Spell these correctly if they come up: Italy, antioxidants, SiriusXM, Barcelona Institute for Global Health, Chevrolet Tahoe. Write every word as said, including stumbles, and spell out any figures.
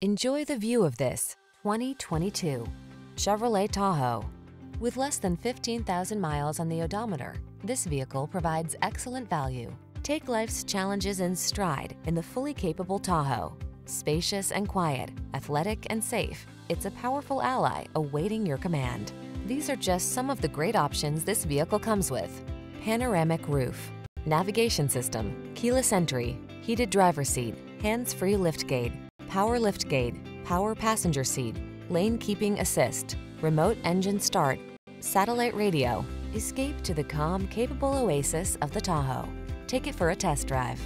Enjoy the view of this twenty twenty-two Chevrolet Tahoe. With less than fifteen thousand miles on the odometer, this vehicle provides excellent value. Take life's challenges in stride in the fully capable Tahoe. Spacious and quiet, athletic and safe, it's a powerful ally awaiting your command. These are just some of the great options this vehicle comes with: panoramic roof, navigation system, keyless entry, heated driver's seat, hands-free liftgate, power liftgate, power passenger seat, lane keeping assist, remote engine start, satellite radio. Escape to the calm, capable oasis of the Tahoe. Take it for a test drive.